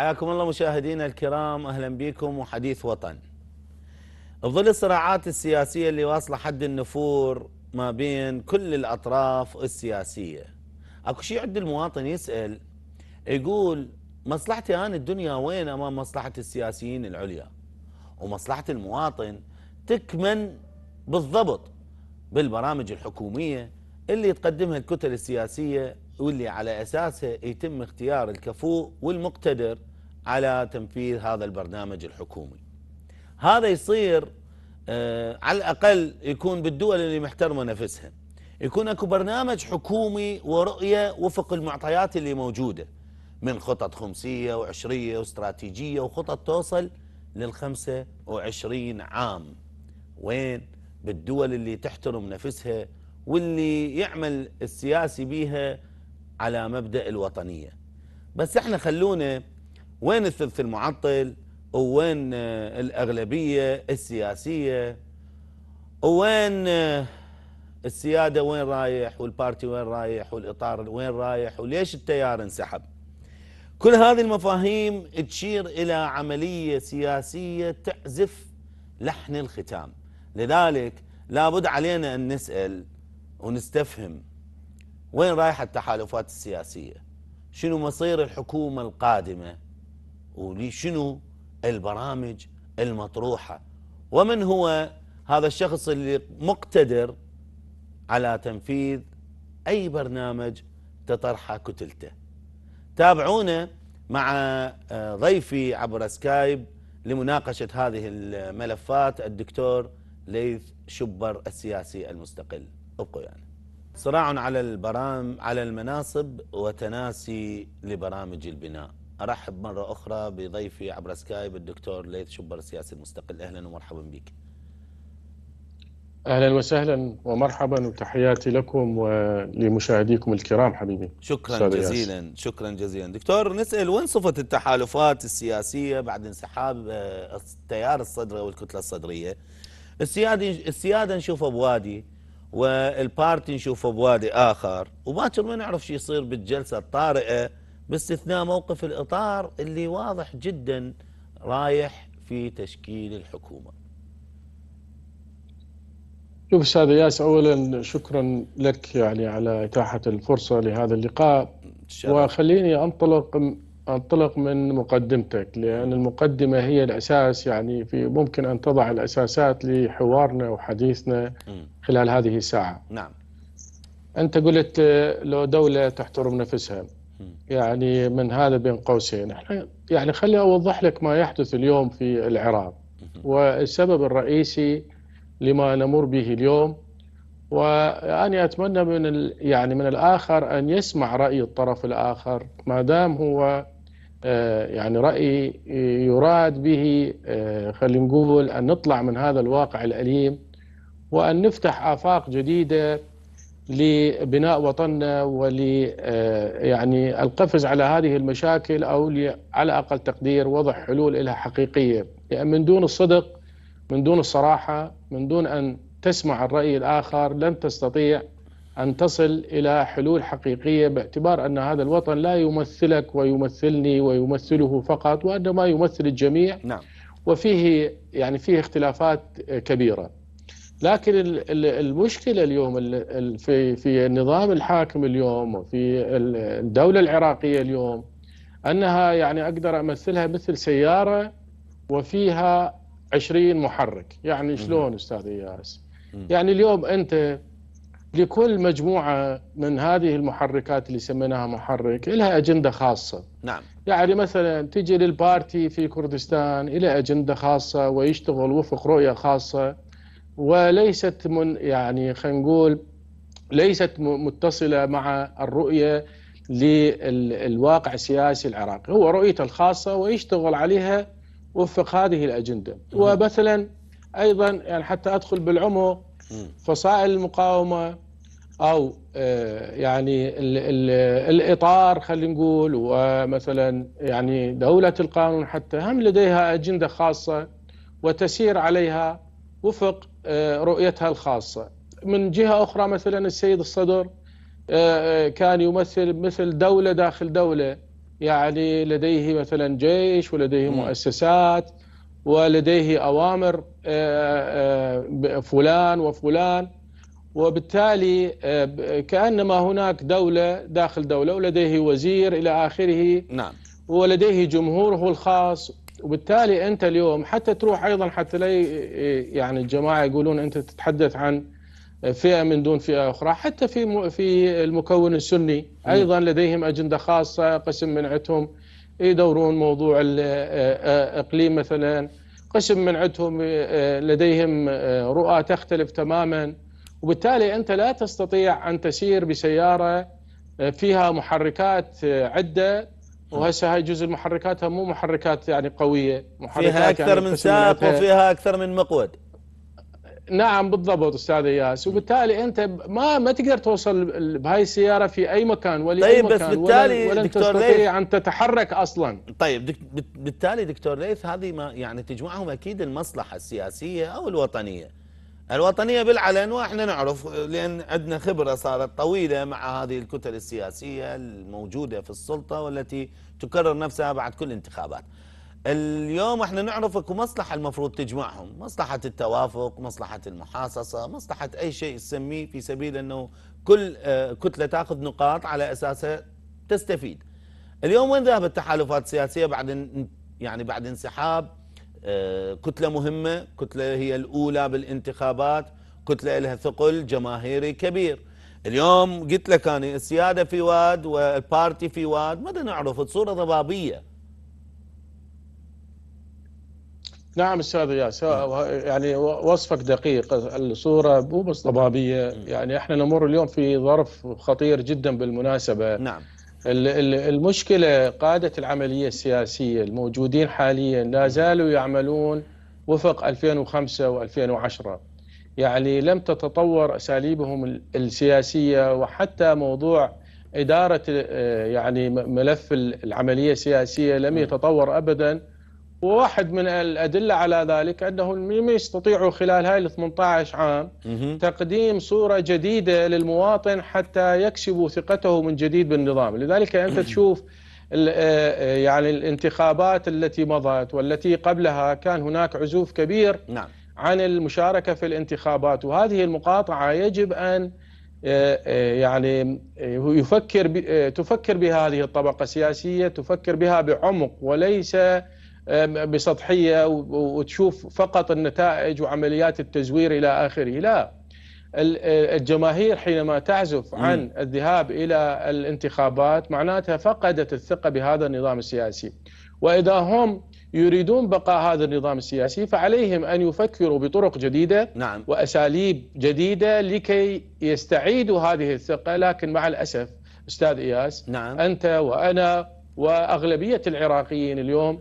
حياكم الله مشاهدينا الكرام، أهلا بكم. وحديث وطن بظل الصراعات السياسية اللي واصلة حد النفور ما بين كل الأطراف السياسية. أكو شيء عند المواطن يسأل يقول مصلحتي أنا الدنيا وين أمام مصلحة السياسيين العليا، ومصلحة المواطن تكمن بالضبط بالبرامج الحكومية اللي تقدمها الكتل السياسية واللي على أساسها يتم اختيار الكفوء والمقتدر على تنفيذ هذا البرنامج الحكومي. هذا يصير على الأقل يكون بالدول اللي محترمة نفسها، يكون أكو برنامج حكومي ورؤية وفق المعطيات اللي موجودة من خطط خمسية وعشرية واستراتيجية وخطط توصل لل25 عام. وين بالدول اللي تحترم نفسها واللي يعمل السياسي بيها على مبدأ الوطنية. بس احنا خلونا وين الثلث المعطل، وين الأغلبية السياسية، وين السيادة وين رايح، والبارتي وين رايح، والإطار وين رايح، وليش التيار انسحب. كل هذه المفاهيم تشير إلى عملية سياسية تعزف لحن الختام. لذلك لابد علينا أن نسأل ونستفهم وين رايحة التحالفات السياسية، شنو مصير الحكومة القادمة، ولشنو البرامج المطروحة، ومن هو هذا الشخص اللي مقتدر على تنفيذ أي برنامج تطرحه كتلته. تابعونا مع ضيفي عبر سكايب لمناقشة هذه الملفات، الدكتور ليث شبر السياسي المستقل. ابقوا يعني. صراع على المناصب وتناسي لبرامج البناء. ارحب مره اخرى بضيفي عبر سكايب الدكتور ليث شبر السياسي المستقل. اهلا ومرحبا بك. اهلا وسهلا ومرحبا وتحياتي لكم ولمشاهديكم الكرام حبيبي. شكرا جزيلا. شكرا جزيلا دكتور. نسال وين صفه التحالفات السياسيه بعد انسحاب التيار الصدري والكتله الصدريه؟ السياده نشوفها بوادي، والبارتي نشوفه بوادي آخر، وباكر ما نعرف شو يصير بالجلسة الطارئة، باستثناء موقف الإطار اللي واضح جدا رايح في تشكيل الحكومة. شوف أستاذ ياس، أولا شكرا لك يعني على إتاحة الفرصة لهذا اللقاء، وخليني أنطلق من مقدمتك، لأن المقدمة هي الأساس، يعني في ممكن أن تضع الأساسات لحوارنا وحديثنا خلال هذه الساعة. نعم. أنت قلت لو دولة تحترم نفسها، يعني من هذا بين قوسين، يعني خلي أوضح لك ما يحدث اليوم في العراق والسبب الرئيسي لما نمر به اليوم. وأنا أتمنى من الآخر أن يسمع رأي الطرف الآخر، ما دام هو يعني رأي يراد به خلينا نقول أن نطلع من هذا الواقع الأليم وأن نفتح آفاق جديدة لبناء وطننا ول يعني القفز على هذه المشاكل، أو على أقل تقدير وضع حلول لها حقيقية. لأن من دون الصدق، من دون الصراحة، من دون أن تسمع الرأي الآخر، لن تستطيع أن تصل إلى حلول حقيقية، باعتبار أن هذا الوطن لا يمثلك ويمثلني ويمثله فقط، وإنما يمثل الجميع. نعم. وفيه يعني فيه اختلافات كبيرة، لكن المشكلة اليوم في النظام الحاكم اليوم وفي الدولة العراقية اليوم، أنها يعني أقدر أمثلها مثل سيارة وفيها 20 محرك. يعني شلون أستاذ إياس؟ يعني اليوم أنت لكل مجموعة من هذه المحركات اللي سميناها محرك لها أجندة خاصة. نعم. يعني مثلا تجي للبارتي في كردستان إلى أجندة خاصة ويشتغل وفق رؤية خاصة، وليست من يعني خلينا نقول ليست متصلة مع الرؤية للواقع السياسي العراقي. هو رؤيته الخاصة ويشتغل عليها وفق هذه الأجندة. ومثلا أيضا يعني حتى أدخل بالعمق، فصائل المقاومة أو يعني الإطار خلينا نقول، ومثلا يعني دولة القانون حتى هم لديها أجندة خاصة وتسير عليها وفق رؤيتها الخاصة. من جهة أخرى مثلا السيد الصدر كان يمثل مثل دولة داخل دولة، يعني لديه مثلا جيش ولديه مؤسسات ولديه أوامر فلان وفلان، وبالتالي كأنما هناك دولة داخل دولة ولديه وزير إلى آخره. نعم. ولديه جمهوره الخاص، وبالتالي أنت اليوم حتى تروح أيضا حتى لا يعني الجماعة يقولون أنت تتحدث عن فئة من دون فئة أخرى، حتى في المكون السني أيضا لديهم أجندة خاصة، قسم من عندهم يدورون موضوع الإقليم مثلا، قسم من عندهم لديهم رؤى تختلف تماما، وبالتالي أنت لا تستطيع أن تسير بسيارة فيها محركات عدة، وهسه هاي جزء محركاتها مو محركات يعني قوية، محركات فيها أكثر يعني من ساق وفيها أكثر من مقود. نعم بالضبط أستاذ إياس، وبالتالي أنت ما تقدر توصل بهاي السيارة في أي مكان ولا طيب أي مكان. بس بالتالي ولن تستطيع أن تتحرك أصلا. طيب بالتالي دكتور ليث هذه ما يعني تجمعهم أكيد المصلحة السياسية أو الوطنية بالعلن، واحنا نعرف لان عندنا خبره صارت طويله مع هذه الكتل السياسيه الموجوده في السلطه والتي تكرر نفسها بعد كل انتخابات. اليوم احنا نعرف اكو مصلحه المفروض تجمعهم، مصلحه التوافق، مصلحه المحاصصه، مصلحه اي شيء تسميه، في سبيل انه كل كتله تاخذ نقاط على اساسها تستفيد. اليوم وين ذهبت التحالفات السياسيه بعد انسحاب كتلة مهمة، كتلة هي الأولى بالانتخابات، كتلة لها ثقل جماهيري كبير. اليوم قلت لك أنا السيادة في واد والبارتي في واد، ماذا نعرف صورة ضبابية. نعم أستاذ ياس، يعني وصفك دقيق، الصورة مو بس ضبابية، يعني احنا نمر اليوم في ظرف خطير جدا بالمناسبة. نعم. المشكلة قادة العملية السياسية الموجودين حاليا لا زالوا يعملون وفق 2005 و2010، يعني لم تتطور أساليبهم السياسية، وحتى موضوع إدارة يعني ملف العملية السياسية لم يتطور أبدا. وواحد من الأدلة على ذلك أنهم لم يستطيعوا خلال هاي 18 عام تقديم صورة جديدة للمواطن حتى يكسبوا ثقته من جديد بالنظام. لذلك أنت تشوف يعني الانتخابات التي مضت والتي قبلها كان هناك عزوف كبير عن المشاركة في الانتخابات، وهذه المقاطعة يجب أن يعني تفكر بها هذه الطبقة السياسية، تفكر بها بعمق وليس بسطحية وتشوف فقط النتائج وعمليات التزوير إلى آخره. لا، الجماهير حينما تعزف عن الذهاب إلى الانتخابات معناتها فقدت الثقة بهذا النظام السياسي، وإذا هم يريدون بقاء هذا النظام السياسي فعليهم أن يفكروا بطرق جديدة. نعم. وأساليب جديدة لكي يستعيدوا هذه الثقة. لكن مع الأسف أستاذ إياس، نعم، أنت وأنا وأغلبية العراقيين اليوم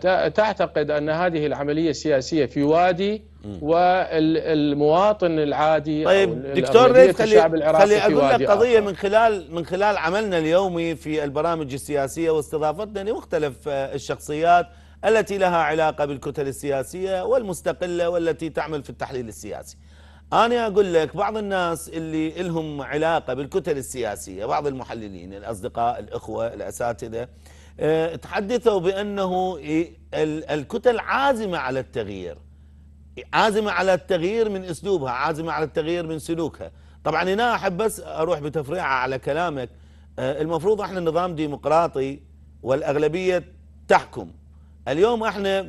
تعتقد أن هذه العملية السياسية في وادي والمواطن العادي. طيب دكتور ليث، خلي أقول لك قضية من خلال عملنا اليومي في البرامج السياسية واستضافتنا لمختلف الشخصيات التي لها علاقة بالكتل السياسية والمستقلة والتي تعمل في التحليل السياسي. أنا أقول لك بعض الناس اللي لهم علاقة بالكتل السياسية، بعض المحللين، الأصدقاء، الأخوة، الأساتذة، تحدثوا بأنه الكتل عازمة على التغيير، عازمة على التغيير من أسلوبها، عازمة على التغيير من سلوكها. طبعا هنا أحب بس أروح بتفريعة على كلامك. المفروض احنا نظام ديمقراطي والأغلبية تحكم. اليوم احنا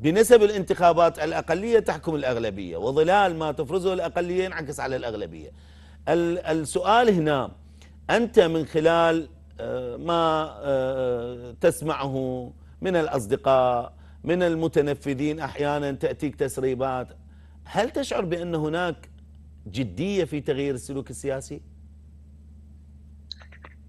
بنسب الانتخابات الأقلية تحكم الأغلبية، وظلال ما تفرزه الأقلية ينعكس على الأغلبية. السؤال هنا، أنت من خلال ما تسمعه من الأصدقاء، من المتنفذين، أحيانا تأتيك تسريبات، هل تشعر بأن هناك جدية في تغيير السلوك السياسي؟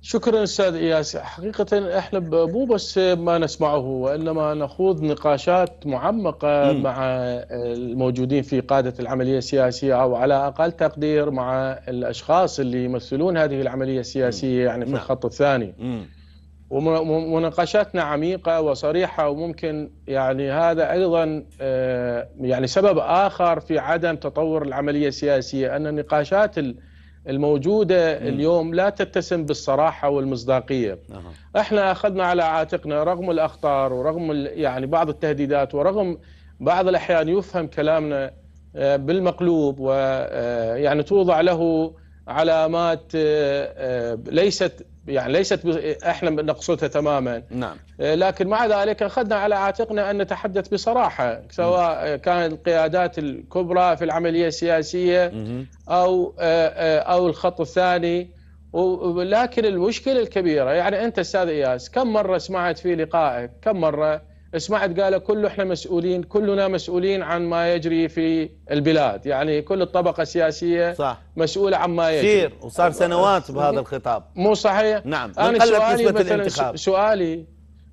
شكرا أستاذ إياس. حقيقة احنا مو بس ما نسمعه، وإنما نخوض نقاشات معمقة مع الموجودين في قادة العملية السياسية، أو على أقل تقدير مع الأشخاص اللي يمثلون هذه العملية السياسية يعني في الخط الثاني. ومناقشاتنا عميقة وصريحة، وممكن يعني هذا أيضا يعني سبب آخر في عدم تطور العملية السياسية، أن النقاشات الموجودة اليوم لا تتسم بالصراحة والمصداقية. احنا اخذنا على عاتقنا رغم الاخطار ورغم يعني بعض التهديدات ورغم بعض الاحيان يفهم كلامنا بالمقلوب ويعني توضع له علامات ليست احنا نقصدها تماما. نعم. لكن مع ذلك اخذنا على عاتقنا ان نتحدث بصراحه سواء كان القيادات الكبرى في العمليه السياسيه او الخط الثاني. ولكن المشكله الكبيره يعني انت استاذ اياس كم مره سمعت في لقائك كم مره سمعت قال كله احنا مسؤولين كلنا مسؤولين عن ما يجري في البلاد، يعني كل الطبقة السياسية صح. مسؤولة عن ما يجري كثير وصار سنوات بهذا الخطاب مو صحيح؟ نعم. أنا سؤالي مثلا سؤالي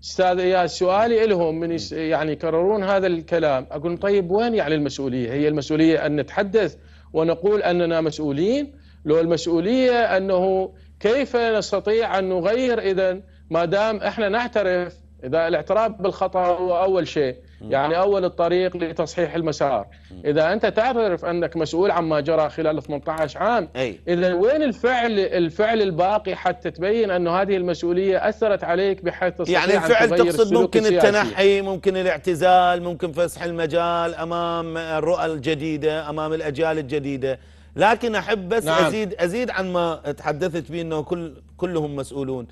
أستاذ إياس سؤالي لهم من يعني يكررون هذا الكلام أقول طيب وين يعني المسؤولية؟ هي المسؤولية أن نتحدث ونقول أننا مسؤولين؟ لو المسؤولية أنه كيف نستطيع أن نغير إذا ما دام احنا نعترف إذا الاعتراف بالخطأ هو أول شيء يعني أول الطريق لتصحيح المسار. إذا أنت تعترف أنك مسؤول عما جرى خلال 18 عام إذا وين الفعل الباقي حتى تبين أن هذه المسؤولية أثرت عليك بحيث تستطيع يعني الفعل تقصد ممكن التنحي ممكن الاعتزال ممكن فسح المجال أمام الرؤى الجديدة أمام الأجيال الجديدة. لكن أحب بس نعم. أزيد عن ما تحدثت به أنه كلهم مسؤولون.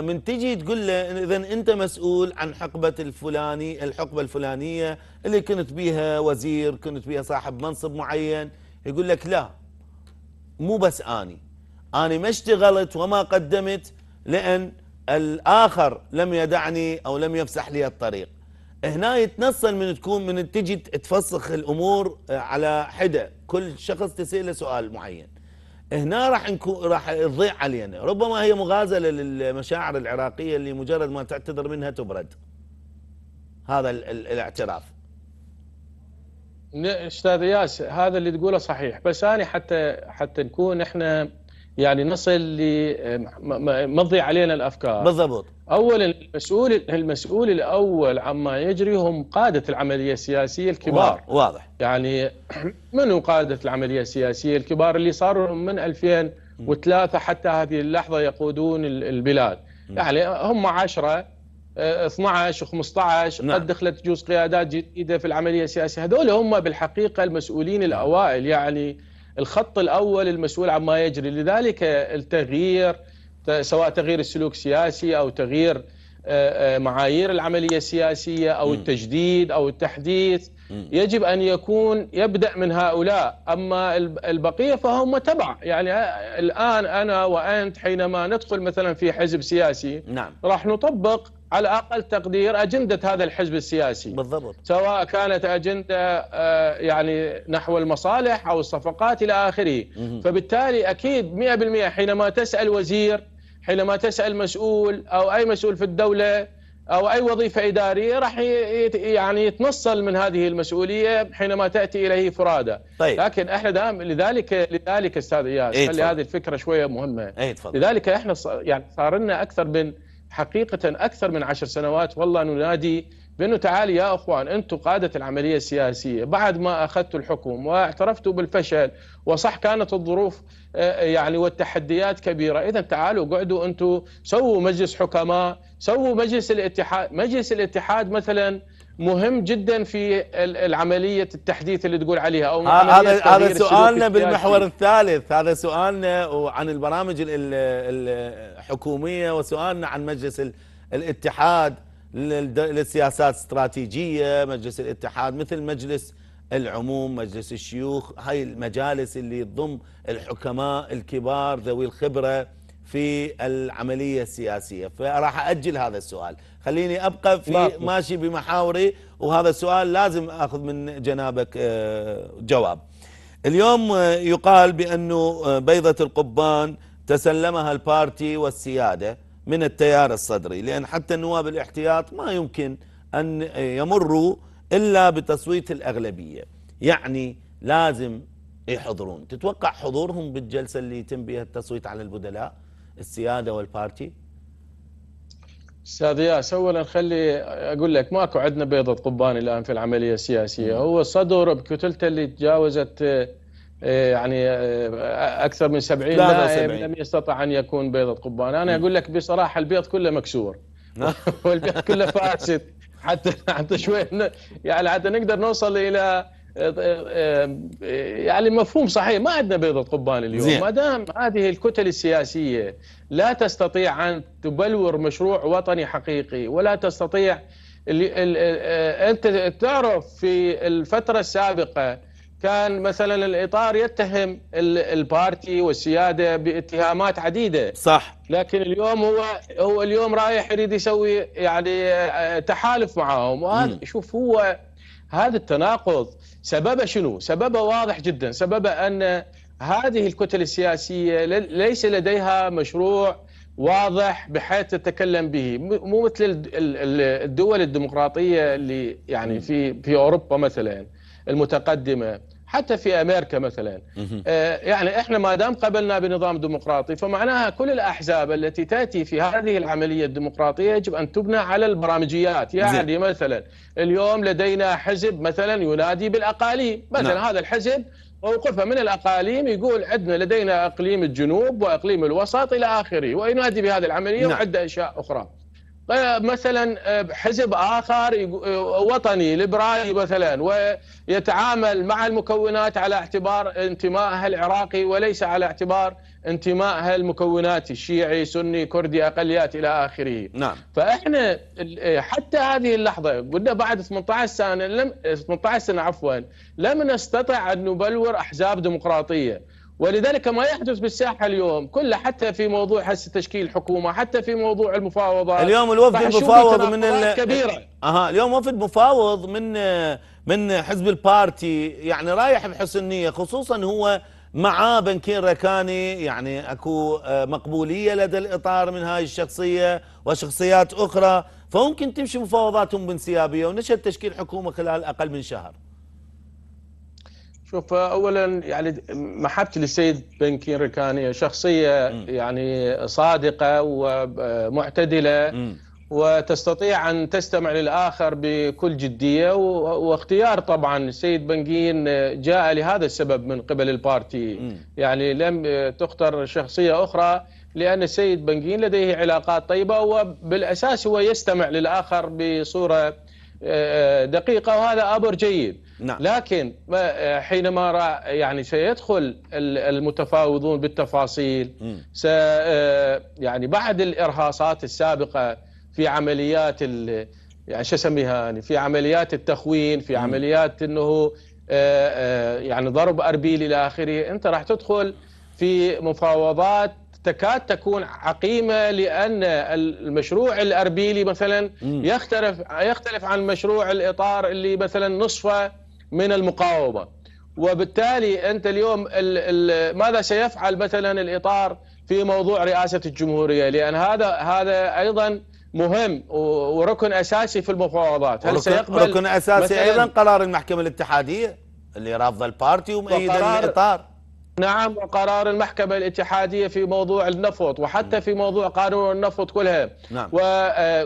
من تجي تقول له إذا أنت مسؤول عن حقبة الحقبة الفلانية اللي كنت بيها وزير كنت بيها صاحب منصب معين يقول لك لا مو بس أنا ما اشتغلت وما قدمت لأن الآخر لم يدعني أو لم يفسح لي الطريق. هنا يتنصل من تجي تفسخ الأمور على حدة كل شخص تسأله سؤال معين. هنا راح تضيع علينا ربما هي مغازله للمشاعر العراقيه اللي مجرد ما تعتذر منها تبرد. هذا الاعتراف استاذ ياس هذا اللي تقوله صحيح بس انا حتى نكون احنا يعني نصل ما تضيع علينا الافكار بالضبط. اولا المسؤول الاول عما يجري هم قاده العمليه السياسيه الكبار واضح يعني منو قاده العمليه السياسيه الكبار اللي صاروا من 2003 حتى هذه اللحظه يقودون البلاد يعني هم 10 12 و15 قد دخلت جوز قيادات جديده في العمليه السياسيه هذول هم بالحقيقه المسؤولين الاوائل يعني الخط الأول المسؤول عما يجري. لذلك التغيير سواء تغيير السلوك السياسي أو تغيير معايير العملية السياسية أو التجديد أو التحديث يجب أن يبدأ من هؤلاء. أما البقية فهم تبع يعني الآن أنا وأنت حينما ندخل مثلا في حزب سياسي نعم. راح نطبق على أقل تقدير أجندة هذا الحزب السياسي بالضبط. سواء كانت أجندة يعني نحو المصالح أو الصفقات إلى آخره. فبالتالي أكيد 100% حينما تسأل وزير حينما تسأل مسؤول أو أي مسؤول في الدولة أو أي وظيفة إدارية راح يعني يتنصل من هذه المسؤولية حينما تأتي إليه فرادة. طيب. لكن احنا دائما لذلك أستاذ إياس خلي هذه الفكرة شوية مهمة. لذلك احنا يعني صار لنا حقيقة أكثر من 10 سنوات والله ننادي بأنه تعالي يا أخوان أنتم قادة العملية السياسية بعد ما أخذتوا الحكم واعترفتوا بالفشل وصح كانت الظروف يعني والتحديات كبيرة إذا تعالوا قعدوا أنتم سووا مجلس حكماء سووا مجلس الاتحاد. مجلس الاتحاد مثلا مهم جدا في العملية التحديث اللي تقول عليها أو هذا سؤالنا بالمحور الثالث. هذا سؤالنا عن البرامج الحكومية وسؤالنا عن مجلس الاتحاد للسياسات الاستراتيجية. مجلس الاتحاد مثل مجلس العموم مجلس الشيوخ هاي المجالس اللي تضم الحكماء الكبار ذوي الخبرة في العملية السياسية. فراح أجل هذا السؤال خليني أبقى في ماشي بمحاوري وهذا السؤال لازم أخذ من جنابك جواب. اليوم يقال بأنه بيضة القبان تسلمها البارتي والسيادة من التيار الصدري لأن حتى النواب الاحتياط ما يمكن أن يمروا إلا بتصويت الأغلبية يعني لازم يحضرون. تتوقع حضورهم بالجلسة اللي يتم بها التصويت على البدلاء السيادة والبارتي؟ أستاذ ياس أولا خلي أقول لك ماكو عندنا بيضة قبان الآن في العملية السياسية. هو صدر بكتلته اللي تجاوزت يعني اكثر من 70 نائب لم يستطع ان يكون بيضة قبان. انا اقول لك بصراحه البيض كله مكسور والبيض كله فاسد حتى شوي يعني حتى نقدر نوصل الى يعني مفهوم صحيح. ما عندنا بيضة قبان اليوم ما دام هذه الكتل السياسية لا تستطيع أن تبلور مشروع وطني حقيقي ولا تستطيع. أنت تعرف في الفترة السابقة كان مثلا الإطار يتهم البارتي والسيادة باتهامات عديدة صح، لكن اليوم هو اليوم رايح يريد يسوي يعني تحالف معهم. وهذا شوف هو هذا التناقض سببه شنو؟ سببه واضح جدا، سببه أن هذه الكتل السياسية ليس لديها مشروع واضح بحيث تتكلم به، مو مثل الدول الديمقراطية اللي يعني في أوروبا مثلا المتقدمة، حتى في أمريكا مثلا يعني إحنا ما دام قبلنا بنظام ديمقراطي فمعناها كل الأحزاب التي تأتي في هذه العملية الديمقراطية يجب أن تبنى على البرامجيات. يعني مثلا اليوم لدينا حزب مثلا ينادي بالأقاليم مثلا هذا الحزب موقفه من الأقاليم يقول عندنا لدينا أقليم الجنوب وأقليم الوسط إلى آخره وينادي بهذه العملية وعدة أشياء أخرى. مثلا حزب آخر وطني ليبرالي مثلا ويتعامل مع المكونات على اعتبار انتمائها العراقي وليس على اعتبار انتمائها المكونات الشيعي سني كردي أقليات إلى آخره. فإحنا حتى هذه اللحظة قلنا بعد 18 سنة لم نستطع أن نبلور أحزاب ديمقراطية، ولذلك ما يحدث بالساحة اليوم كله حتى في موضوع هسه تشكيل حكومة، حتى في موضوع المفاوضات. اليوم الوفد المفاوض من كبيرة. اليوم وفد مفاوض من حزب البارتي يعني رايح بحسن نية، خصوصا هو مع بنكين ركاني، يعني اكو مقبولية لدى الإطار من هاي الشخصية وشخصيات أخرى، فممكن تمشي مفاوضاتهم بانسيابية ونشهد تشكيل حكومة خلال أقل من شهر. شوف اولا يعني محبتي للسيد بنكين ركاني شخصيه يعني صادقه ومعتدله وتستطيع ان تستمع للاخر بكل جديه، واختيار طبعا السيد بنكين جاء لهذا السبب من قبل البارتي. يعني لم تختر شخصيه اخرى لان السيد بنكين لديه علاقات طيبه وبالاساس هو يستمع للاخر بصوره دقيقة وهذا أمر جيد. لكن حينما يعني سيدخل المتفاوضون بالتفاصيل يعني بعد الإرهاصات السابقة في عمليات يعني شو اسميها يعني في عمليات التخوين، في عمليات انه يعني ضرب أربيل الى آخره، انت راح تدخل في مفاوضات تكاد تكون عقيمة لأن المشروع الأربيلي مثلا يختلف عن مشروع الإطار اللي مثلا نصفه من المقاومة. وبالتالي أنت اليوم ماذا سيفعل مثلا الإطار في موضوع رئاسة الجمهورية؟ لأن هذا أيضا مهم وركن أساسي في المفاوضات. هل سيقبل ركن أساسي أيضا قرار المحكمة الاتحادية اللي رافضة البارتي ومؤيدة الإطار؟ نعم، وقرار المحكمة الاتحادية في موضوع النفط وحتى في موضوع قانون النفط كلها.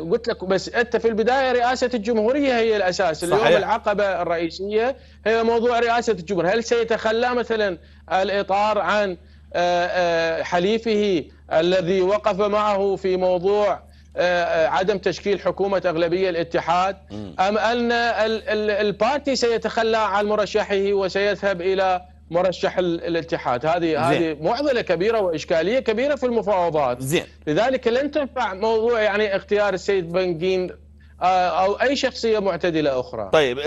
وقلت لك بس أنت في البداية رئاسة الجمهورية هي الأساس. اليوم العقبة الرئيسية هي موضوع رئاسة الجمهورية. هل سيتخلى مثلا الإطار عن حليفه الذي وقف معه في موضوع عدم تشكيل حكومة أغلبية الاتحاد، أم أن البارتي سيتخلى عن مرشحه وسيذهب إلى مرشح الاتحاد؟ هذه معضلة كبيرة وإشكالية كبيرة في المفاوضات. لذلك لن تنفع موضوع يعني اختيار السيد بنكين أو أي شخصية معتدلة أخرى. طيب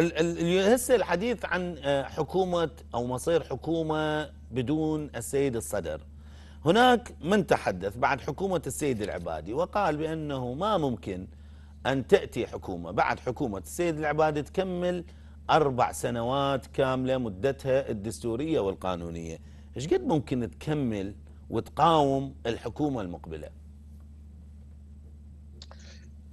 هسه الحديث عن حكومة أو مصير حكومة بدون السيد الصدر. هناك من تحدث بعد حكومة السيد العبادي وقال بأنه ما ممكن أن تأتي حكومة بعد حكومة السيد العبادي تكمل 4 سنوات كاملة مدتها الدستورية والقانونية. إيش قد ممكن تكمل وتقاوم الحكومة المقبلة؟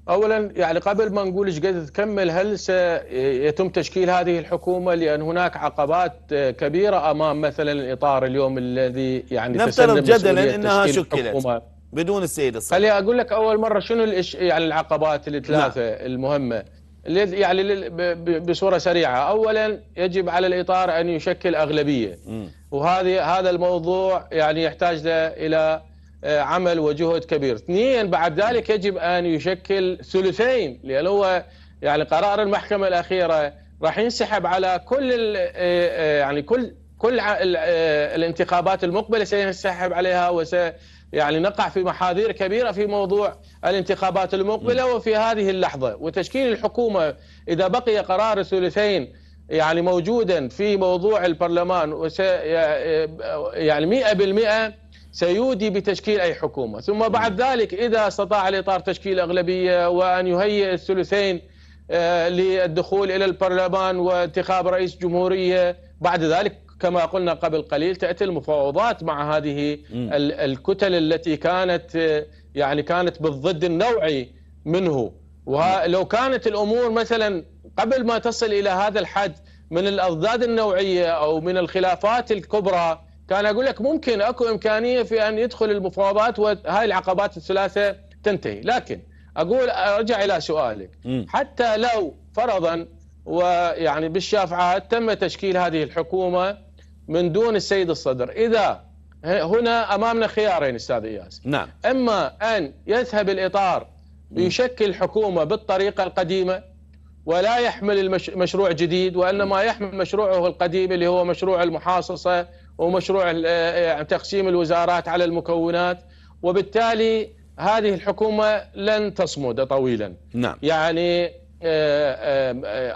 أولا يعني قبل ما نقول إيش قد تكمل، هل سيتم تشكيل هذه الحكومة؟ لأن هناك عقبات كبيرة أمام مثلا الإطار اليوم الذي يعني نفترض جدلا أنها شكلت بدون السيد الصدر. خليني أقول لك أول مرة شنو يعني العقبات الثلاثة المهمة. يعني بصورة سريعة. أولا يجب على الإطار أن يشكل أغلبية، وهذا الموضوع يعني يحتاج إلى عمل وجهد كبير. اثنين بعد ذلك يجب أن يشكل ثلثين، لأن هو يعني قرار المحكمة الأخيرة راح ينسحب على كل يعني كل الانتخابات المقبلة سينسحب عليها، يعني نقع في محاذير كبيرة في موضوع الانتخابات المقبلة وفي هذه اللحظة. وتشكيل الحكومة إذا بقي قرار الثلثين يعني موجودا في موضوع البرلمان يعني 100% سيودي بتشكيل أي حكومة. ثم بعد ذلك إذا استطاع الإطار تشكيل أغلبية وأن يهيئ الثلثين للدخول إلى البرلمان وانتخاب رئيس جمهورية، بعد ذلك كما قلنا قبل قليل تأتي المفاوضات مع هذه الكتل التي كانت بالضد النوعي منه. ولو كانت الأمور مثلا قبل ما تصل إلى هذا الحد من الأضداد النوعية أو من الخلافات الكبرى، كان أقول لك ممكن أكو إمكانية في أن يدخل المفاوضات وهاي العقبات الثلاثة تنتهي. لكن أرجع إلى سؤالك، حتى لو فرضا ويعني بالشافعات تم تشكيل هذه الحكومة من دون السيد الصدر، إذا هنا أمامنا خيارين أستاذ إياس. نعم. إما أن يذهب الإطار ويشكل حكومة بالطريقة القديمة ولا يحمل مشروع جديد، وإنما يحمل مشروعه القديم اللي هو مشروع المحاصصة ومشروع تقسيم الوزارات على المكونات، وبالتالي هذه الحكومة لن تصمد طويلا. نعم. يعني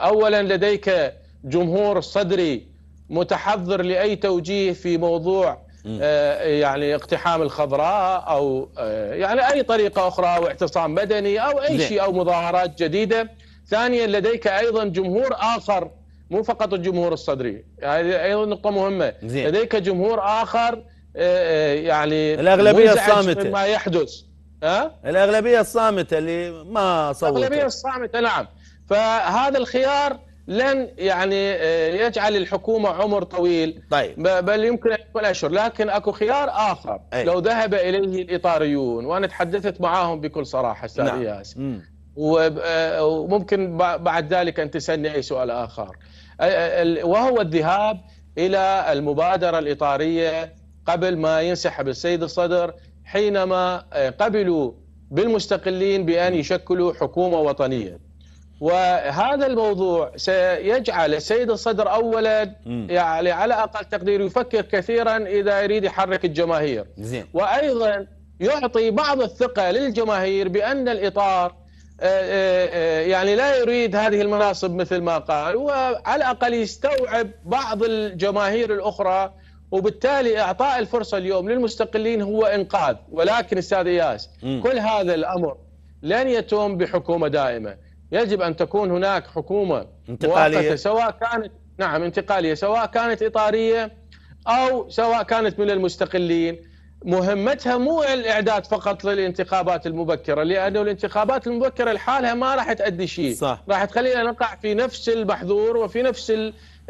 أولا لديك جمهور صدري متحضر لأي توجيه في موضوع يعني اقتحام الخضراء أو يعني أي طريقة أخرى واعتصام مدني أو أي شيء أو مظاهرات جديدة. ثانيا لديك أيضا جمهور آخر، مو فقط الجمهور الصدري، هذه أيضا نقطة مهمة، لديك جمهور آخر يعني الأغلبية الصامتة ما يحدث، الأغلبية الصامتة اللي ما صوتت، الأغلبية الصامتة. نعم. فهذا الخيار لن يعني يجعل الحكومة عمر طويل. طيب. بل يمكن أن يكون أشهر. لكن أكو خيار آخر لو ذهب إليه الإطاريون، وأنا تحدثت معاهم بكل صراحة أستاذ إياس. نعم. وممكن بعد ذلك أن تسألني أي سؤال آخر، وهو الذهاب إلى المبادرة الإطارية قبل ما ينسحب السيد الصدر، حينما قبلوا بالمستقلين بأن يشكلوا حكومة وطنية. وهذا الموضوع سيجعل السيد الصدر أولا يعني على أقل تقدير يفكر كثيرا إذا يريد يحرك الجماهير، وأيضا يعطي بعض الثقة للجماهير بأن الإطار يعني لا يريد هذه المناصب مثل ما قال، وعلى الأقل يستوعب بعض الجماهير الأخرى. وبالتالي إعطاء الفرصة اليوم للمستقلين هو إنقاذ. ولكن أستاذ إياس كل هذا الأمر لن يتم بحكومة دائمة، يجب أن تكون هناك حكومة انتقالية، سواء كانت انتقالية، سواء كانت إطارية أو سواء كانت من المستقلين. مهمتها مو الإعداد فقط للانتخابات المبكرة، لأنه الانتخابات المبكرة لحالها ما راح تؤدي شيء، راح تخلينا نقع في نفس المحظور وفي نفس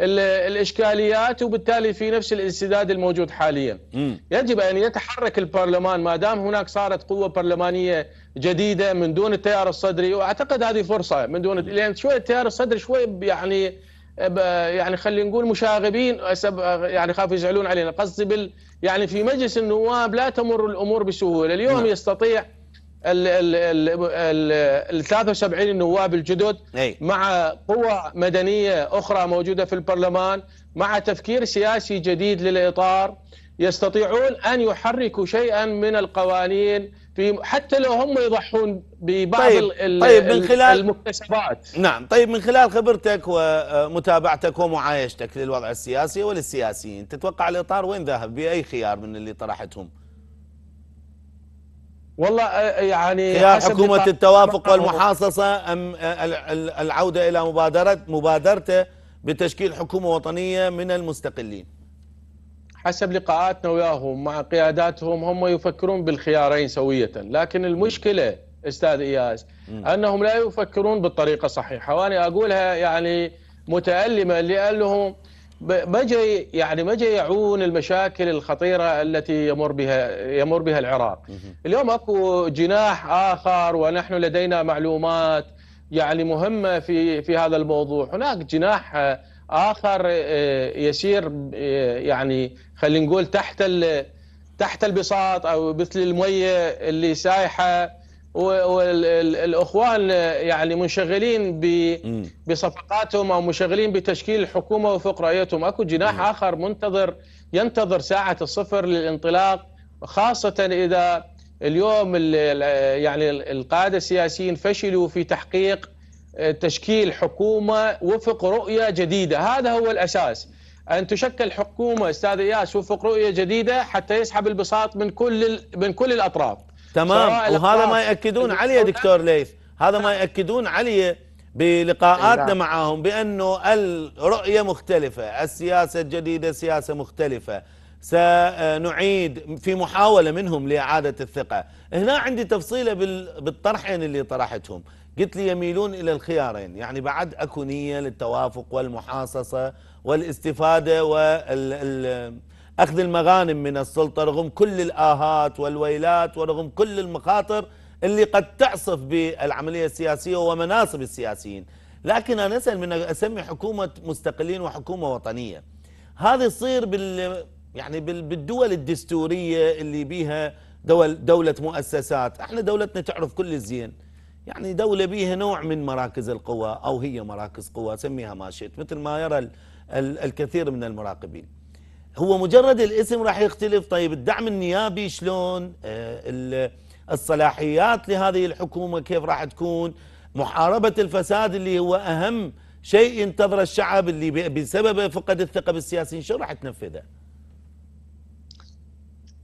الإشكاليات، وبالتالي في نفس الانسداد الموجود حاليا. يجب أن يتحرك البرلمان ما دام هناك صارت قوة برلمانية جديدة من دون التيار الصدري، وأعتقد هذه فرصة من دون، لأن شوي التيار الصدري شوي يعني خلينا نقول مشاغبين، يعني خافوا يزعلون علينا، قصدي يعني في مجلس النواب لا تمر الأمور بسهولة. اليوم يستطيع ال 73 النواب الجدد مع قوى مدنية أخرى موجودة في البرلمان، مع تفكير سياسي جديد للإطار، يستطيعون أن يحركوا شيئا من القوانين في، حتى لو هم يضحون ببعض المكتسبات. نعم. طيب، من خلال خبرتك ومتابعتك ومعايشتك للوضع السياسي وللسياسيين، تتوقع الإطار وين ذاهب بأي خيار من اللي طرحتهم؟ والله يعني خيار حكومة التوافق والمحاصصة أم العودة إلى مبادرته بتشكيل حكومة وطنية من المستقلين. حسب لقاءاتنا وياهم مع قياداتهم هم يفكرون بالخيارين سوية، لكن المشكلة أستاذ إياس أنهم لا يفكرون بالطريقة الصحيحة، وأنا أقولها يعني متألمة، لأنهم ما جاي يعون المشاكل الخطيرة التي يمر بها العراق. اليوم اكو جناح آخر، ونحن لدينا معلومات يعني مهمة في هذا الموضوع. هناك جناح آخر يسير يعني خلينا نقول تحت البساط أو مثل المية اللي سايحة، والأخوان يعني منشغلين بصفقاتهم أو منشغلين بتشكيل الحكومة وفق رأيتهم. أكو جناح آخر ينتظر ساعة الصفر للانطلاق، خاصة إذا اليوم يعني القادة السياسيين فشلوا في تحقيق تشكيل حكومة وفق رؤية جديدة. هذا هو الأساس، أن تشكل حكومة أستاذ إياس وفق رؤية جديدة حتى يسحب البساط من كل الأطراف. تمام، وهذا ما يأكدون عليه دكتور ليث، هذا ما يأكدون عليه بلقاءاتنا معهم، بأنه الرؤية مختلفة، السياسة الجديدة سياسة مختلفة. سنعيد في محاولة منهم لإعادة الثقة. هنا عندي تفصيلة بالطرحين اللي طرحتهم، قلت لي يميلون إلى الخيارين، يعني بعد أكو نية للتوافق والمحاصصة والاستفادة وأخذ المغانم من السلطة رغم كل الآهات والويلات ورغم كل المخاطر اللي قد تعصف بالعملية السياسية ومناصب السياسيين. لكن أنا أسأل من أسمي حكومة مستقلين وحكومة وطنية، هذا يصير يعني بالدول الدستورية اللي بيها دولة مؤسسات. احنا دولتنا تعرف كل الزين، يعني دولة بيها نوع من مراكز القوى، أو هي مراكز قوى، سميها ما شئت، مثل ما يرى الكثير من المراقبين. هو مجرد الاسم راح يختلف. طيب الدعم النيابي شلون، الصلاحيات لهذه الحكومة كيف راح تكون، محاربة الفساد اللي هو أهم شيء ينتظر الشعب اللي بسببه فقد الثقة بالسياسيين، شو راح تنفذه؟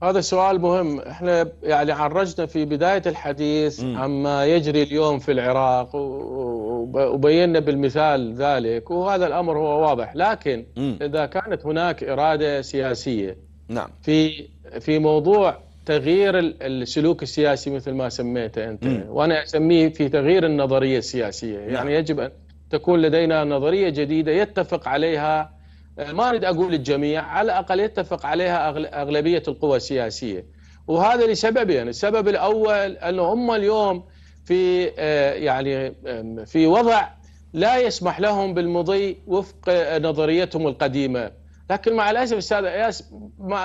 هذا سؤال مهم. احنا يعني عرجنا في بداية الحديث عما يجري اليوم في العراق وبينا بالمثال ذلك، وهذا الأمر هو واضح. لكن إذا كانت هناك إرادة سياسية نعم في موضوع تغيير السلوك السياسي مثل ما سميته أنت، وأنا أسميه في تغيير النظرية السياسية، يعني يجب أن تكون لدينا نظرية جديدة يتفق عليها، ما أريد أقول الجميع، على الأقل يتفق عليها أغلبية القوى السياسية. وهذا لسببين، يعني السبب الأول أنه هم اليوم في وضع لا يسمح لهم بالمضي وفق نظريتهم القديمة. لكن مع الأسف أستاذ إياس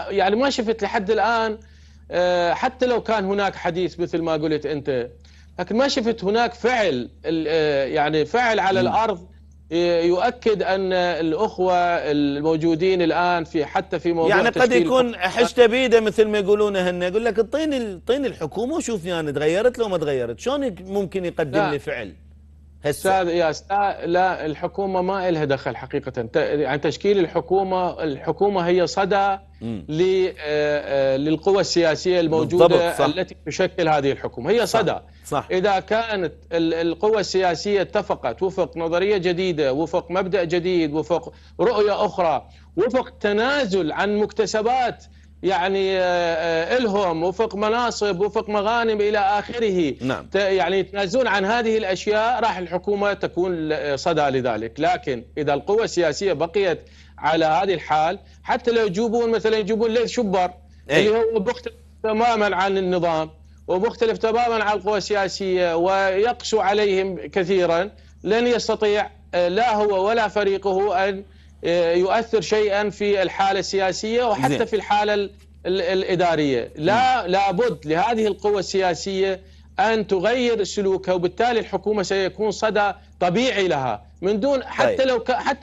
يعني ما شفت لحد الآن، حتى لو كان هناك حديث مثل ما قلت أنت، لكن ما شفت هناك فعل، يعني فعل على الأرض يؤكد أن الأخوة الموجودين الآن حتى في موضوع يعني قد يكون حشته بيده مثل ما يقولون هن، يقول لك اعطيني الحكومة وشوفني أنا تغيرت لو ما تغيرت، شلون ممكن يقدم لي فعل هسه؟ لا، الحكومة ما إلها دخل حقيقة عن تشكيل الحكومة هي صدى للقوى السياسية الموجودة التي تشكل هذه الحكومة، هي صدى. صح. إذا كانت القوى السياسية اتفقت وفق نظرية جديدة، وفق مبدأ جديد، وفق رؤية أخرى، وفق تنازل عن مكتسبات يعني إلهم، وفق مناصب، وفق مغانم إلى آخره، نعم. يعني يتنازلون عن هذه الأشياء، راح الحكومة تكون صدى لذلك. لكن إذا القوى السياسية بقيت على هذه الحال، حتى لو يجوبون مثلا ليث شبر اللي هو مختلف تماما عن النظام ومختلف تماما عن القوى السياسية ويقسو عليهم كثيرا، لن يستطيع لا هو ولا فريقه أن يؤثر شيئا في الحالة السياسية وحتى في الحالة الإدارية. لابد لهذه القوى السياسية أن تغير سلوكها، وبالتالي الحكومة سيكون صدى طبيعي لها، من دون حتى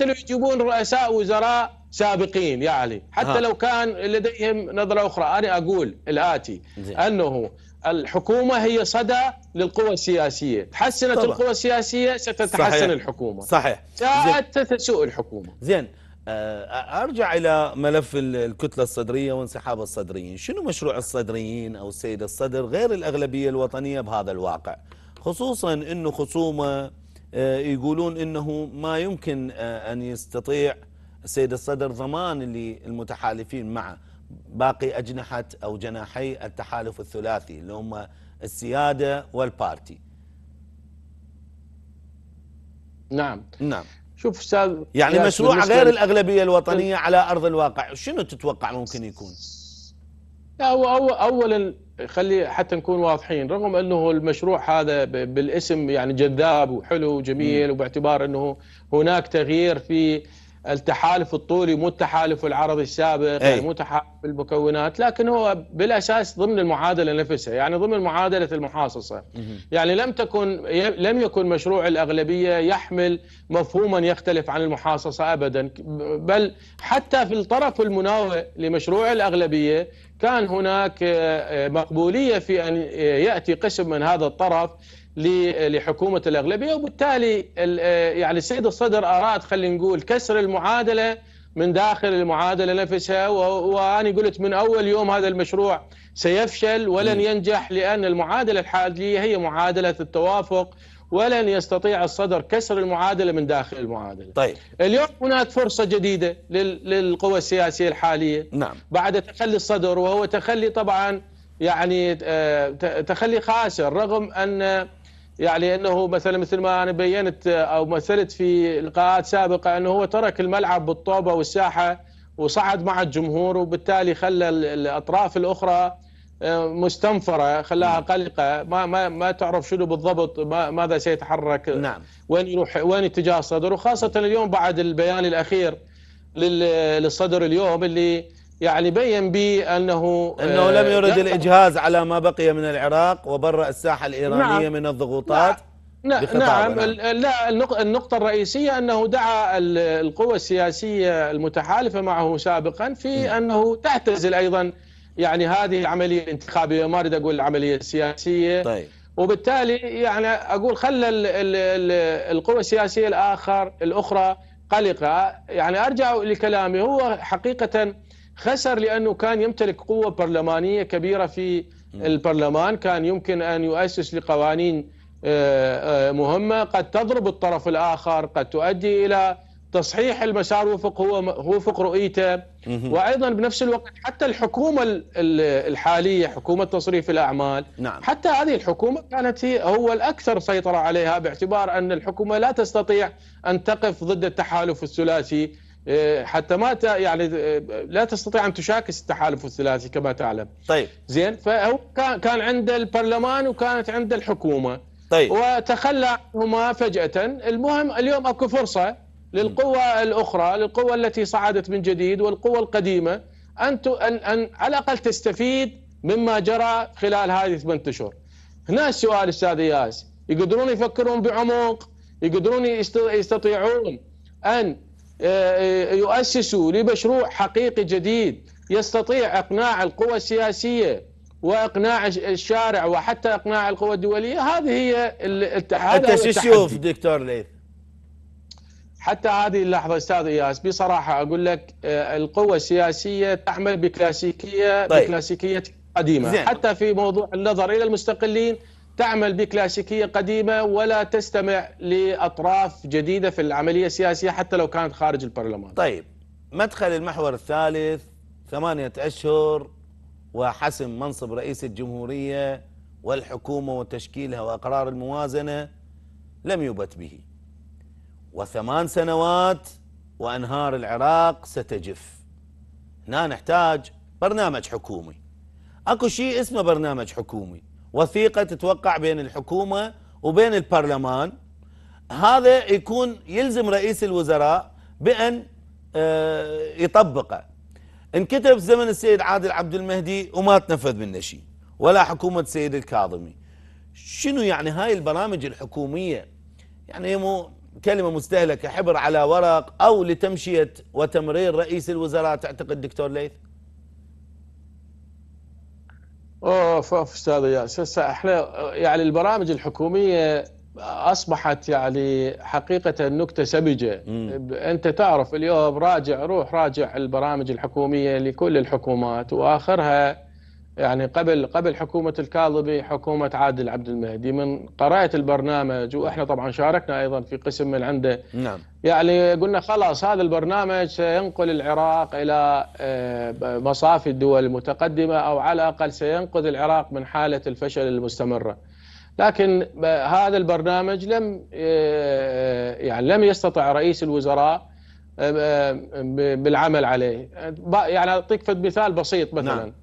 لو يجيبون رؤساء وزراء سابقين يا علي، حتى لو كان لديهم نظرة أخرى. أنا أقول الآتي، أنه الحكومة هي صدى للقوى السياسية، تحسنت القوى السياسية ستتحسن الحكومة، صحيح. ستسوء الحكومة. زين، أرجع إلى ملف الكتلة الصدرية وانسحاب الصدريين. شنو مشروع الصدريين أو السيد الصدر غير الأغلبية الوطنية بهذا الواقع، خصوصا أنه خصومة يقولون أنه ما يمكن أن يستطيع السيد الصدر ضمان اللي المتحالفين معه باقي أجنحة أو جناحي التحالف الثلاثي اللي هم السيادة والبارتي؟ نعم. شوف أستاذ، يعني مشروع غير الأغلبية الوطنية على أرض الواقع، شنو تتوقع ممكن يكون؟ أولا خلي حتى نكون واضحين، رغم انه المشروع هذا بالاسم يعني جذاب وحلو وجميل، وباعتبار انه هناك تغيير في التحالف الطولي مو التحالف العرضي السابق، يعني مو تحالف المكونات، لكن هو بالاساس ضمن المعادله نفسها، يعني ضمن معادله المحاصصه. يعني لم يكن مشروع الاغلبيه يحمل مفهوما يختلف عن المحاصصه ابدا، بل حتى في الطرف المناوئ لمشروع الاغلبيه كان هناك مقبوليه في ان ياتي قسم من هذا الطرف لحكومة الأغلبية، وبالتالي يعني السيد الصدر أراد خلينا نقول كسر المعادلة من داخل المعادلة نفسها. وأنا قلت من أول يوم هذا المشروع سيفشل ولن ينجح، لأن المعادلة الحالية هي معادلة التوافق، ولن يستطيع الصدر كسر المعادلة من داخل المعادلة. طيب. اليوم هناك فرصة جديدة للقوى السياسية الحالية. نعم. بعد تخلي الصدر، وهو تخلي طبعا يعني تخلي خاسر، رغم أن يعني أنه مثلا مثل ما أنا بيّنت أو مثلت في لقاءات سابقة أنه هو ترك الملعب بالطوبة والساحة وصعد مع الجمهور، وبالتالي خلى الأطراف الأخرى مستنفرة، خلاها قلقة، ما تعرف شنو بالضبط ماذا سيتحرك. نعم. وين يروح، وين اتجاه الصدر، وخاصة اليوم بعد البيان الأخير للصدر اليوم اللي يعني بين به أنه لم يرد الإجهاز على ما بقي من العراق وبرأ الساحة الإيرانية. نعم. من الضغوطات. نعم. لا، النقطة الرئيسية أنه دعا القوى السياسية المتحالفة معه سابقا في أنه تعتزل أيضا يعني هذه العملية الانتخابية، ما أريد أقول العملية السياسية. طيب. وبالتالي يعني أقول خلى القوى السياسية الأخرى قلقة. يعني أرجع لكلامي، هو حقيقة خسر لأنه كان يمتلك قوة برلمانية كبيرة في البرلمان، كان يمكن أن يؤسس لقوانين مهمة قد تضرب الطرف الآخر، قد تؤدي إلى تصحيح المسار وفق رؤيته. وأيضا بنفس الوقت حتى الحكومة الحالية، حكومة تصريف الأعمال، نعم. حتى هذه الحكومة كانت هو الأكثر سيطرة عليها، باعتبار أن الحكومة لا تستطيع أن تقف ضد التحالف الثلاثي، حتى ما يعني لا تستطيع ان تشاكس التحالف الثلاثي كما تعلم. طيب. زين، فهو كان عند البرلمان وكانت عند الحكومه. طيب. وتخلى عنهما فجاه. المهم اليوم اكو فرصه للقوى الاخرى، للقوى التي صعدت من جديد والقوى القديمه، ان على الاقل تستفيد مما جرى خلال هذه 8 اشهر. هنا السؤال استاذ اياس، يقدرون يفكرون بعمق، يقدرون يستطيعون ان يؤسسوا لمشروع حقيقي جديد يستطيع إقناع القوى السياسية وإقناع الشارع وحتى إقناع القوى الدولية؟ هذه هي الاتحاد. أنت تشوف دكتور ليث حتى هذه اللحظة أستاذ إياس بصراحة أقول لك القوى السياسية تعمل بكلاسيكية. طيب. بكلاسيكية قديمة. زين. حتى في موضوع النظر إلى المستقلين تعمل بكلاسيكية قديمة، ولا تستمع لأطراف جديدة في العملية السياسية حتى لو كانت خارج البرلمان. طيب، مدخل المحور الثالث 8 أشهر وحسم منصب رئيس الجمهورية والحكومة وتشكيلها وأقرار الموازنة لم يبت به، و8 سنوات وأنهار العراق ستجف. هنا نحتاج برنامج حكومي، أكو شيء اسمه برنامج حكومي، وثيقة تتوقع بين الحكومة وبين البرلمان. هذا يكون يلزم رئيس الوزراء بأن يطبقه. انكتب زمن السيد عادل عبد المهدي وما تنفذ منه شيء، ولا حكومة السيد الكاظمي. شنو يعني هاي البرامج الحكومية؟ يعني هي كلمة مستهلكة، حبر على ورق أو لتمشية وتمرير رئيس الوزراء، تعتقد دكتور ليث؟ استاذ ياس، هسه احنا يعني البرامج الحكوميه اصبحت يعني حقيقه نكته سمجه. انت تعرف اليوم راجع البرامج الحكوميه لكل الحكومات، واخرها يعني قبل حكومه الكاظمي حكومه عادل عبد المهدي. من قراءه البرنامج، واحنا طبعا شاركنا ايضا في قسم من عنده. نعم. يعني قلنا خلاص هذا البرنامج سينقل العراق الى مصافي الدول المتقدمه، او على الاقل سينقذ العراق من حاله الفشل المستمره. لكن هذا البرنامج لم يستطع رئيس الوزراء بالعمل عليه. يعني اعطيك مثال بسيط مثلا. نعم.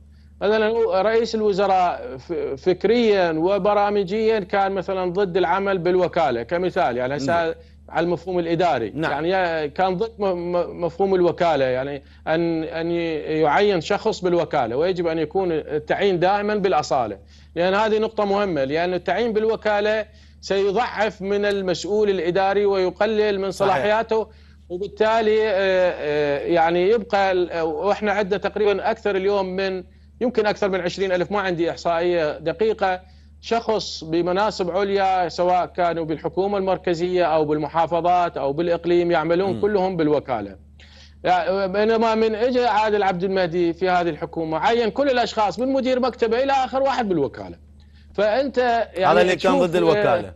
مثلا رئيس الوزراء فكريا وبرامجيا كان مثلا ضد العمل بالوكالة كمثال، يعني هسه على المفهوم الإداري، نعم. يعني كان ضد مفهوم الوكالة، يعني أن يعين شخص بالوكالة، ويجب أن يكون التعيين دائما بالأصالة، لأن هذه نقطة مهمة، لأن التعيين بالوكالة سيضعف من المسؤول الإداري ويقلل من صلاحياته، وبالتالي يعني يبقى، وإحنا عندنا تقريبا أكثر اليوم من يمكن أكثر من 20,000، ما عندي إحصائية دقيقة، شخص بمناصب عليا سواء كانوا بالحكومة المركزية أو بالمحافظات أو بالإقليم يعملون كلهم بالوكالة. يعني بينما من إجا عادل عبد المهدي في هذه الحكومة عين كل الأشخاص من مدير مكتبه إلى آخر واحد بالوكالة. فأنت يعني هذا اللي كان ضد الوكالة.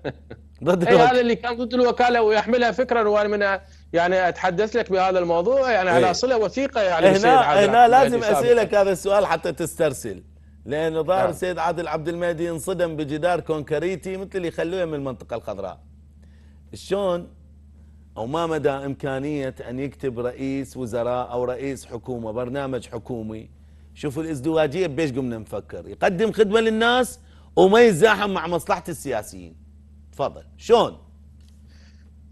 ضد الوكالة. هذا اللي كان ضد الوكالة ويحملها فكرة، وأنا من يعني أتحدث لك بهذا الموضوع، يعني على صلة وثيقة، يعني هنا لازم أسألك هذا السؤال حتى تسترسل. لأنه ظاهر السيد عادل عبد المهدي انصدم بجدار كونكريتي مثل اللي يخلوه من المنطقة الخضراء. شلون أو ما مدى إمكانية أن يكتب رئيس وزراء أو رئيس حكومة برنامج حكومي؟ شوفوا الإزدواجية بيش قمنا نفكر، يقدم خدمة للناس وما يتزاحم مع مصلحة السياسيين. تفضل شلون؟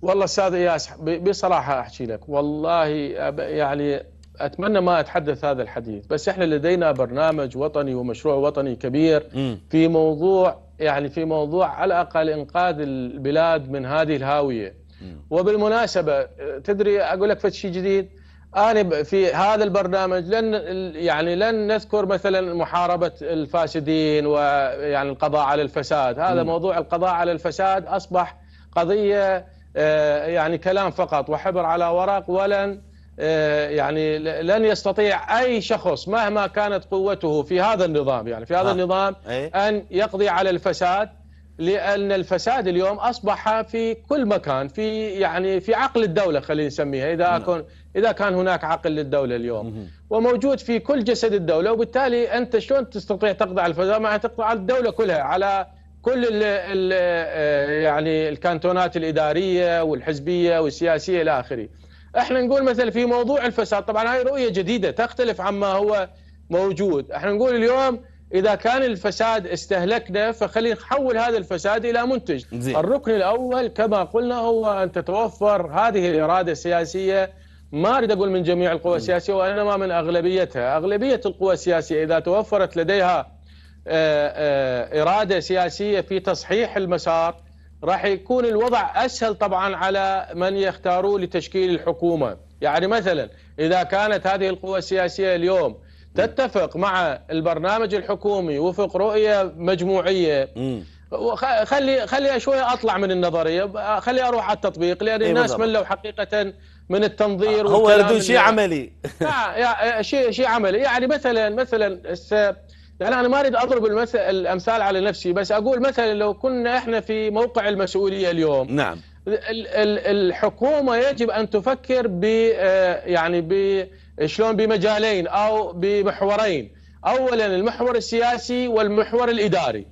والله أستاذ إياس بصراحة أحكي لك، والله يعني أتمنى ما أتحدث هذا الحديث، بس إحنا لدينا برنامج وطني ومشروع وطني كبير في موضوع، يعني في موضوع على الأقل إنقاذ البلاد من هذه الهاوية. وبالمناسبة تدري أقول لك شيء جديد، أنا في هذا البرنامج لن نذكر مثلا محاربة الفاسدين ويعني القضاء على الفساد، هذا موضوع القضاء على الفساد أصبح قضية يعني كلام فقط وحبر على ورق، ولن يعني لن يستطيع أي شخص مهما كانت قوته في هذا النظام، يعني في هذا النظام أن يقضي على الفساد، لأن الفساد اليوم أصبح في كل مكان، في عقل الدولة خلينا نسميها، إذا كان هناك عقل للدولة اليوم، وموجود في كل جسد الدولة، وبالتالي أنت شلون تستطيع تقضي على الفساد؟ ما تقضي على الدولة كلها، على كل ال يعني الكانتونات الإدارية والحزبية والسياسية إلى آخره. احنا نقول مثلا في موضوع الفساد، طبعا هاي رؤية جديدة تختلف عما هو موجود، احنا نقول اليوم اذا كان الفساد استهلكنا فخلينا نحول هذا الفساد الى منتج. الركن الاول كما قلنا هو ان تتوفر هذه الإرادة السياسية، ما اريد اقول من جميع القوى السياسية وانما من اغلبيتها، اغلبية القوى السياسية اذا توفرت لديها إرادة سياسية في تصحيح المسار راح يكون الوضع أسهل طبعا على من يختاروه لتشكيل الحكومة. يعني مثلا إذا كانت هذه القوى السياسية اليوم تتفق مع البرنامج الحكومي وفق رؤية مجموعية، خلي شوية أطلع من النظرية، خلي أروح على التطبيق، لأن الناس ملوا حقيقة من التنظير. هو يريدون شيء عملي. شيء عملي، يعني مثلا يعني أنا ما أريد أضرب الأمثال على نفسي، بس أقول مثلا لو كنا إحنا في موقع المسؤولية اليوم، نعم، الحكومة يجب أن تفكر شلون بمجالين أو بمحورين، أولا المحور السياسي والمحور الإداري.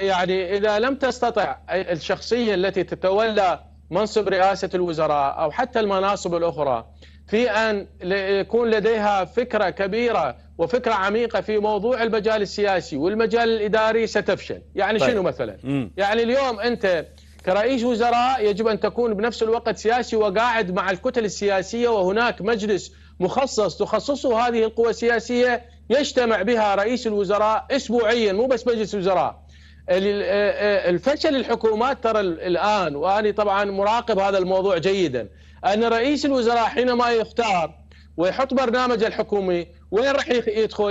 يعني إذا لم تستطع الشخصية التي تتولى منصب رئاسة الوزراء أو حتى المناصب الأخرى في أن يكون لديها فكرة كبيرة وفكرة عميقة في موضوع المجال السياسي والمجال الإداري ستفشل. يعني شنو مثلا؟ يعني اليوم أنت كرئيس وزراء يجب أن تكون بنفس الوقت سياسي وقاعد مع الكتل السياسية، وهناك مجلس مخصص تخصصه هذه القوى السياسية يجتمع بها رئيس الوزراء أسبوعيا، مو بس مجلس وزراء. الفشل الحكومات ترى الآن، وأنا طبعا مراقب هذا الموضوع جيدا، أن رئيس الوزراء حينما يختار ويحط برنامج الحكومي وين راح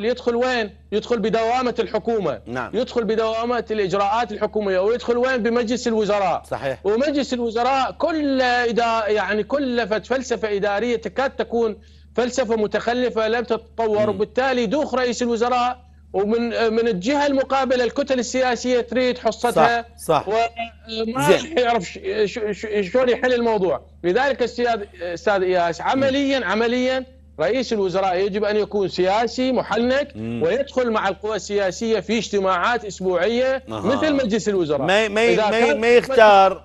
يدخل وين؟ يدخل بدوامة الحكومة، نعم، يدخل بدوامة الإجراءات الحكومية، ويدخل وين؟ بمجلس الوزراء، صحيح. ومجلس الوزراء كل فلسفة إدارية تكاد تكون فلسفة متخلفة لم تتطور، وبالتالي دوخ رئيس الوزراء، ومن الجهة المقابلة الكتل السياسية تريد حصتها، صح، وما يعرف شلون يحل الموضوع. لذلك أستاذ إياس عمليا رئيس الوزراء يجب أن يكون سياسي محنك ويدخل مع القوى السياسية في اجتماعات أسبوعية مثل مجلس الوزراء.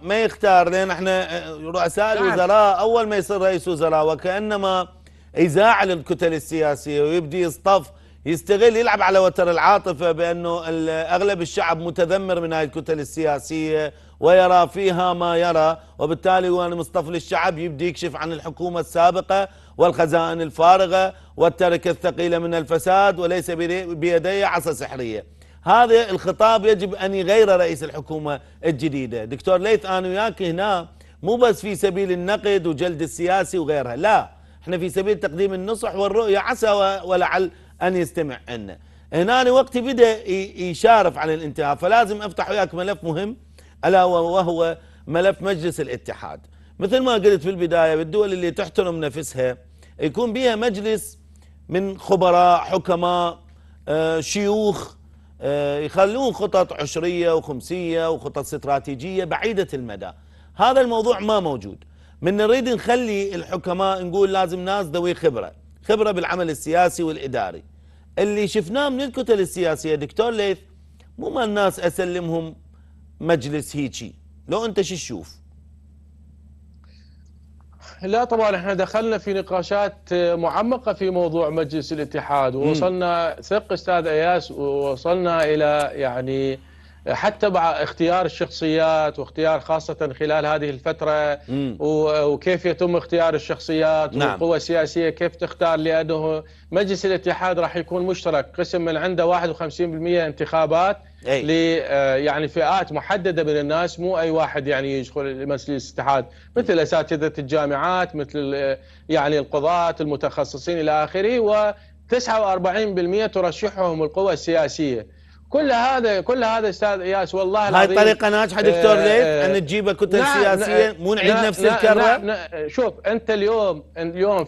ما يختار لأن احنا رؤساء الوزراء أول ما يصير رئيس وزراء وكأنما يزاعل الكتل السياسية ويبدي يصطف يستغل يلعب على وتر العاطفة بأنه أغلب الشعب متذمر من هاي الكتل السياسية ويرى فيها ما يرى، وبالتالي هو مصطفل الشعب يبدي يكشف عن الحكومة السابقة والخزائن الفارغة والتركة الثقيلة من الفساد وليس بيديه عصا سحرية. هذا الخطاب يجب أن يغير رئيس الحكومة الجديدة. دكتور ليث، أنا وياك هنا مو بس في سبيل النقد وجلد السياسي وغيرها، لا، احنا في سبيل تقديم النصح والرؤية، عسى ولعل أن يستمع لنا. هنا وقتي بدأ يشارف على الانتهاء، فلازم أفتح وياك ملف مهم ألا وهو ملف مجلس الاتحاد. مثل ما قلت في البداية، بالدول اللي تحترم نفسها يكون بيها مجلس من خبراء، حكماء، شيوخ، يخلون خطط عشرية وخمسية وخطط استراتيجية بعيدة المدى. هذا الموضوع ما موجود. من نريد نخلي الحكماء نقول لازم ناس ذوي خبرة بالعمل السياسي والإداري. اللي شفناه من الكتل السياسية دكتور ليث، مو ما الناس أسلمهم مجلس هيجي. لو أنت شو تشوف؟ لا طبعا احنا دخلنا في نقاشات معمقة في موضوع مجلس الاتحاد، ووصلنا ثق استاذ اياس، ووصلنا الى يعني حتى مع اختيار الشخصيات واختيار خاصة خلال هذه الفترة وكيف يتم اختيار الشخصيات. نعم. والقوى السياسية كيف تختار، لأنه مجلس الاتحاد راح يكون مشترك، قسم من عنده 51% انتخابات ل يعني فئات محددة من الناس، مو أي واحد يعني يدخل مجلس الاتحاد، مثل أساتذة الجامعات، مثل يعني القضاة، المتخصصين إلى آخره، و 49% ترشحهم القوى السياسية. كل هذا استاذ اياس والله العظيم هاي طريقه ناجحه دكتور ليث، ان تجيبها كتل سياسيه مو نعيد نفس الكره. شوف انت اليوم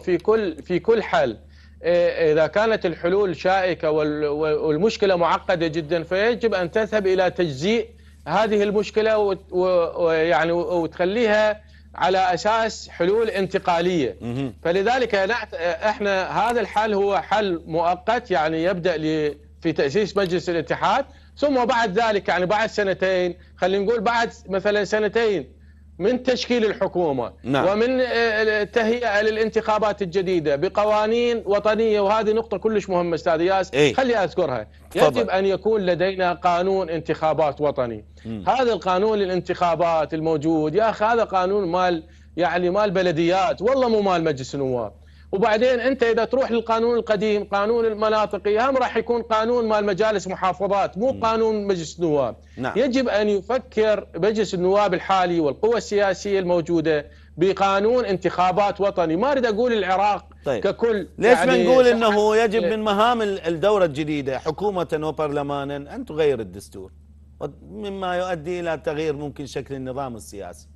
في كل حل، اذا كانت الحلول شائكه والمشكله معقده جدا، فيجب ان تذهب الى تجزيء هذه المشكله ويعني وتخليها على اساس حلول انتقاليه. فلذلك احنا هذا الحل هو حل مؤقت، يعني يبدا في تأسيس مجلس الاتحاد، ثم بعد ذلك يعني بعد سنتين، خلينا نقول بعد مثلا سنتين من تشكيل الحكومة. نعم. ومن التهيئة للانتخابات الجديدة بقوانين وطنية، وهذه نقطة كلش مهمة استاذ ياس، خلي اذكرها. يجب ان يكون لدينا قانون انتخابات وطني. هذا القانون للانتخابات الموجود يا اخي هذا قانون مال بلديات، والله مو مال مجلس النواب. وبعدين انت اذا تروح للقانون القديم، قانون المناطقي، هم راح يكون قانون مال مجالس محافظات، مو قانون مجلس النواب. نعم. يجب ان يفكر مجلس النواب الحالي والقوى السياسيه الموجوده بقانون انتخابات وطني. ما اريد اقول العراق طيب. ككل ليش يعني ما نقول انه يجب من مهام الدوره الجديده حكومه وبرلمانا ان تغير الدستور، مما يؤدي الى تغيير ممكن شكل النظام السياسي؟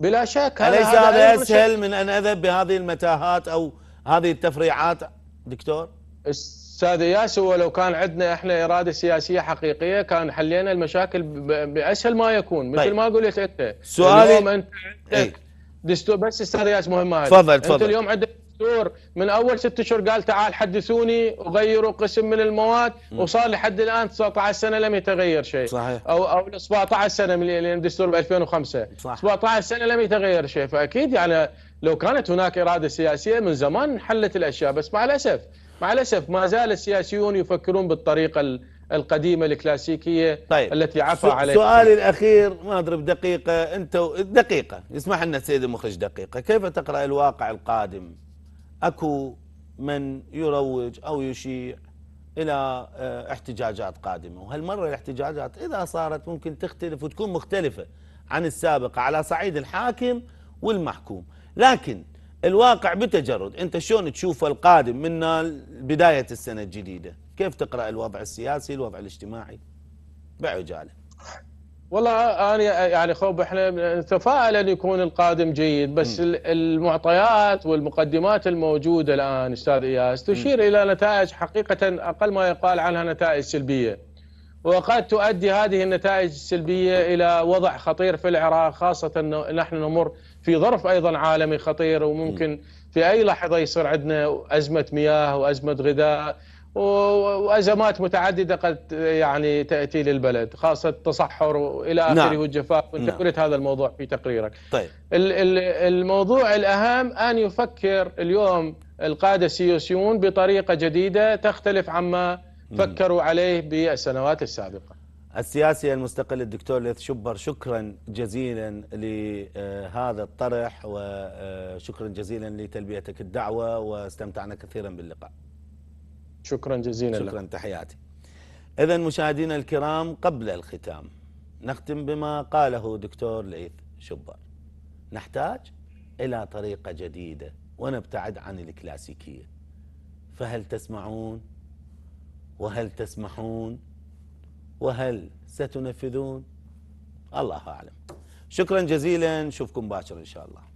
بلا شك. أليس هذا أسهل من أن أذهب بهذه المتاهات أو هذه التفريعات دكتور؟ أستاذ إياس، ولو كان عندنا إحنا إرادة سياسية حقيقية كان حلينا المشاكل بأسهل ما يكون. مثل ما قلت أنت، سؤالي اليوم أنت عندك دستور، بس أستاذ إياس مهمة، تفضل. أنت اليوم عندك دستور من أول 6 أشهر قال تعال حدثوني وغيروا قسم من المواد، وصار لحد الآن 19 سنة لم يتغير شيء. صحيح. أو 17 سنة من الدستور ب 2005. صح. 17 سنة لم يتغير شيء، فأكيد يعني لو كانت هناك إرادة سياسية من زمان حلت الأشياء، بس مع الأسف ما زال السياسيون يفكرون بالطريقة القديمة الكلاسيكية. طيب. التي عفى عليها. سؤالي الأخير ما أضرب دقيقة، دقيقة يسمح لنا سيد المخرج دقيقة، كيف تقرأ الواقع القادم؟ اكو من يروج او يشيع الى احتجاجات قادمه، وهالمره الاحتجاجات اذا صارت ممكن تختلف وتكون مختلفه عن السابقه على صعيد الحاكم والمحكوم، لكن الواقع بتجرد انت شلون تشوفه القادم من بدايه السنه الجديده؟ كيف تقرا الوضع السياسي، الوضع الاجتماعي بعجاله؟ والله أنا يعني خوب إحنا نتفائل أن يكون القادم جيد، بس المعطيات والمقدمات الموجودة الآن أستاذ إياس تشير إلى نتائج حقيقة أقل ما يقال عنها نتائج سلبية، وقد تؤدي هذه النتائج السلبية إلى وضع خطير في العراق، خاصة نحن نمر في ظرف أيضا عالمي خطير، وممكن في أي لحظة يصير عندنا أزمة مياه وأزمة غذاء وأزمات متعددة قد يعني تأتي للبلد، خاصة التصحر وإلى آخره. نعم. والجفاف، وأنت قلت هذا الموضوع في تقريرك. طيب. الموضوع الأهم أن يفكر اليوم القادة السيوسيون بطريقة جديدة تختلف عما فكروا عليه بالسنوات السابقة. السياسي المستقل الدكتور ليث شبر، شكرا جزيلا لهذا الطرح وشكرا جزيلا لتلبيتك الدعوة، واستمتعنا كثيرا باللقاء. شكرا جزيلا لك. شكرا، تحياتي. إذا مشاهدينا الكرام، قبل الختام نختم بما قاله دكتور ليث شبر: نحتاج إلى طريقة جديدة ونبتعد عن الكلاسيكية. فهل تسمعون؟ وهل تسمحون؟ وهل ستنفذون؟ الله أعلم. شكرا جزيلا، نشوفكم باكر إن شاء الله.